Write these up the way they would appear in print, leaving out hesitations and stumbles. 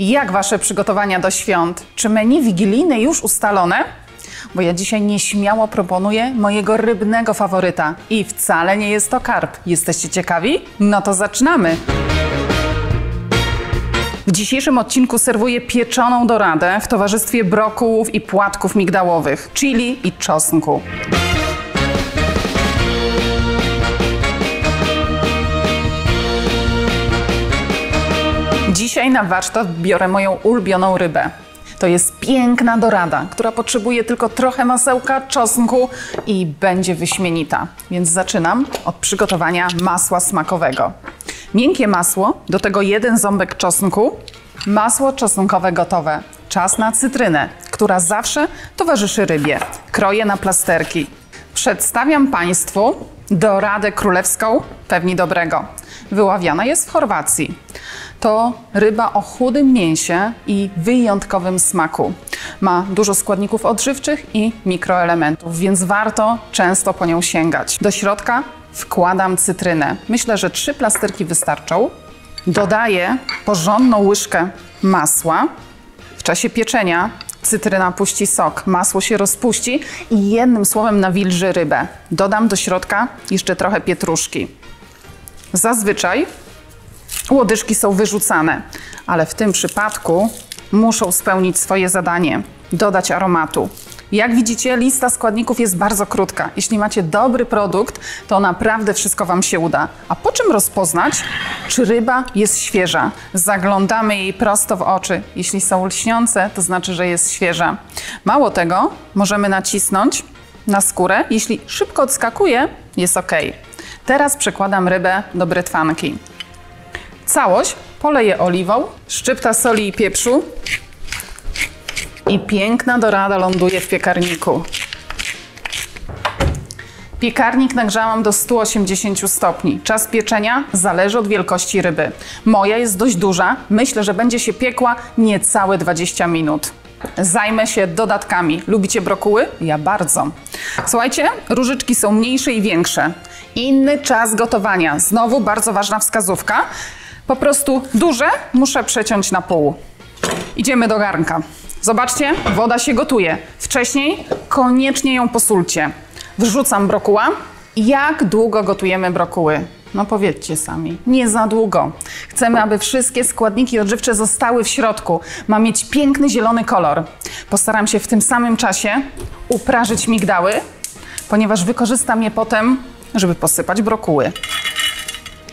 Jak wasze przygotowania do świąt? Czy menu wigilijne już ustalone? Bo ja dzisiaj nieśmiało proponuję mojego rybnego faworyta. I wcale nie jest to karp. Jesteście ciekawi? No to zaczynamy! W dzisiejszym odcinku serwuję pieczoną doradę w towarzystwie brokułów i płatków migdałowych, chili i czosnku. Dzisiaj na warsztat biorę moją ulubioną rybę. To jest piękna dorada, która potrzebuje tylko trochę masełka, czosnku i będzie wyśmienita. Więc zaczynam od przygotowania masła smakowego. Miękkie masło, do tego jeden ząbek czosnku, masło czosnkowe gotowe. Czas na cytrynę, która zawsze towarzyszy rybie. Kroję na plasterki. Przedstawiam Państwu doradę królewską Pewni Dobrego. Wyławiana jest w Chorwacji. To ryba o chudym mięsie i wyjątkowym smaku. Ma dużo składników odżywczych i mikroelementów, więc warto często po nią sięgać. Do środka wkładam cytrynę. Myślę, że 3 plasterki wystarczą. Dodaję porządną łyżkę masła. W czasie pieczenia cytryna puści sok, masło się rozpuści i jednym słowem nawilży rybę. Dodam do środka jeszcze trochę pietruszki. Zazwyczaj łodyżki są wyrzucane, ale w tym przypadku muszą spełnić swoje zadanie, dodać aromatu. Jak widzicie, lista składników jest bardzo krótka. Jeśli macie dobry produkt, to naprawdę wszystko Wam się uda. A po czym rozpoznać, czy ryba jest świeża? Zaglądamy jej prosto w oczy. Jeśli są lśniące, to znaczy, że jest świeża. Mało tego, możemy nacisnąć na skórę. Jeśli szybko odskakuje, jest ok. Teraz przekładam rybę do brytwanki. Całość poleję oliwą, szczypta soli i pieprzu. I piękna dorada ląduje w piekarniku. Piekarnik nagrzałam do 180 stopni. Czas pieczenia zależy od wielkości ryby. Moja jest dość duża. Myślę, że będzie się piekła niecałe 20 minut. Zajmę się dodatkami. Lubicie brokuły? Ja bardzo. Słuchajcie, różyczki są mniejsze i większe. Inny czas gotowania. Znowu bardzo ważna wskazówka. Po prostu duże muszę przeciąć na pół. Idziemy do garnka. Zobaczcie, woda się gotuje. Wcześniej koniecznie ją posulcie. Wrzucam brokuła. Jak długo gotujemy brokuły? No powiedzcie sami, nie za długo. Chcemy, aby wszystkie składniki odżywcze zostały w środku. Ma mieć piękny zielony kolor. Postaram się w tym samym czasie uprażyć migdały, ponieważ wykorzystam je potem, żeby posypać brokuły.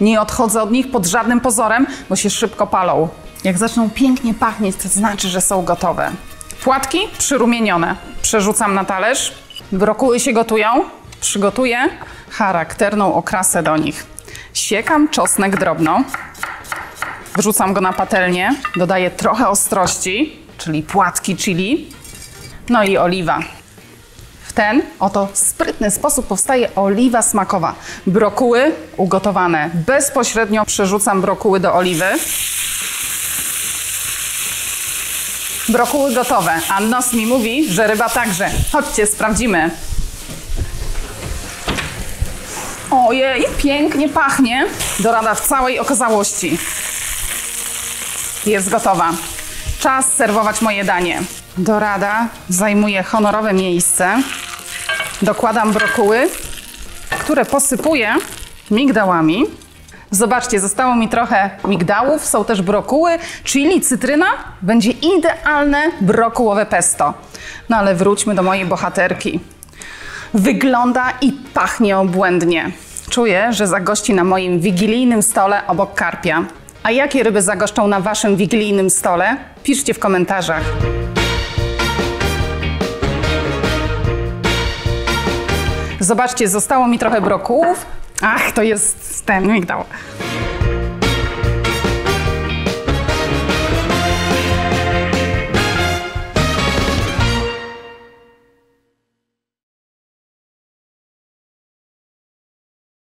Nie odchodzę od nich pod żadnym pozorem, bo się szybko palą. Jak zaczną pięknie pachnieć, to znaczy, że są gotowe. Płatki przyrumienione. Przerzucam na talerz. Brokuły się gotują. Przygotuję charakterną okrasę do nich. Siekam czosnek drobno. Wrzucam go na patelnię. Dodaję trochę ostrości, czyli płatki chili. No i oliwa. W ten oto sprytny sposób powstaje oliwa smakowa. Brokuły ugotowane. Bezpośrednio przerzucam brokuły do oliwy. Brokuły gotowe, a nos mi mówi, że ryba także. Chodźcie, sprawdzimy. Ojej, pięknie pachnie. Dorada w całej okazałości. Jest gotowa. Czas serwować moje danie. Dorada zajmuje honorowe miejsce. Dokładam brokuły, które posypuję migdałami. Zobaczcie, zostało mi trochę migdałów, są też brokuły, chili, cytryna. Będzie idealne brokułowe pesto. No ale wróćmy do mojej bohaterki. Wygląda i pachnie obłędnie. Czuję, że zagości na moim wigilijnym stole obok karpia. A jakie ryby zagoszczą na waszym wigilijnym stole? Piszcie w komentarzach. Zobaczcie, zostało mi trochę brokułów. Ach, to jest ten migdał.